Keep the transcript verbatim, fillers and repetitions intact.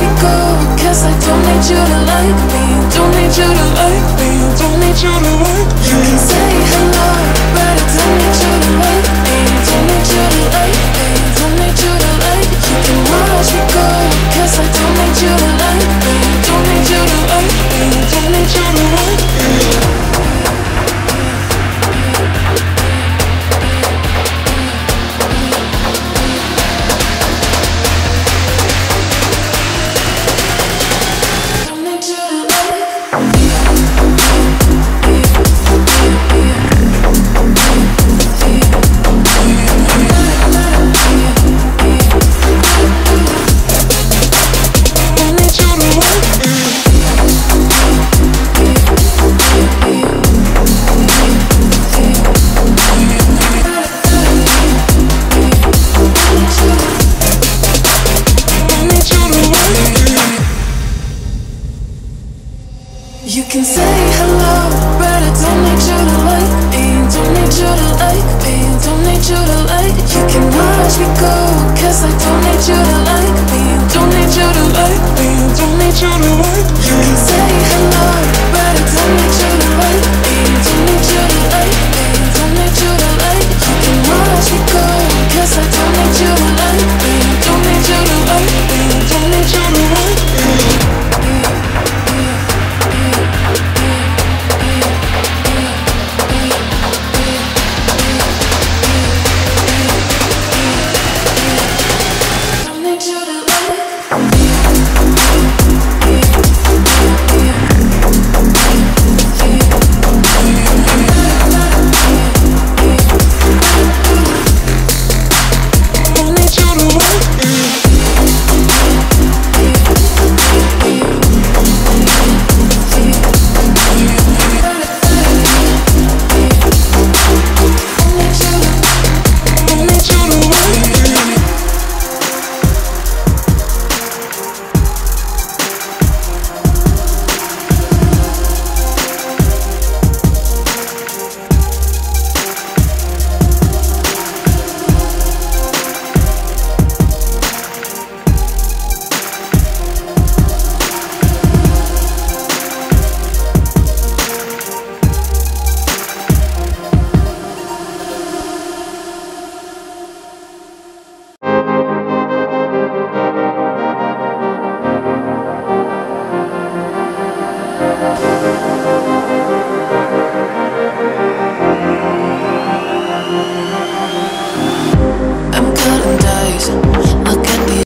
me go, cause I don't need you to like me. Don't need you to like me. Don't need you to like me. You can say hello, but I don't need you to like me. Don't need you to like me. Don't need you to like me. You can watch me go, cause I don't need you to like me. Don't need you to like me. Don't need you to like me. You can say hello, but I don't need you to like me. Don't need you to like me. Don't need you to like me. You can watch me go, cause I don't need you to like me. Don't need you to like me. Don't need you to like me. You can say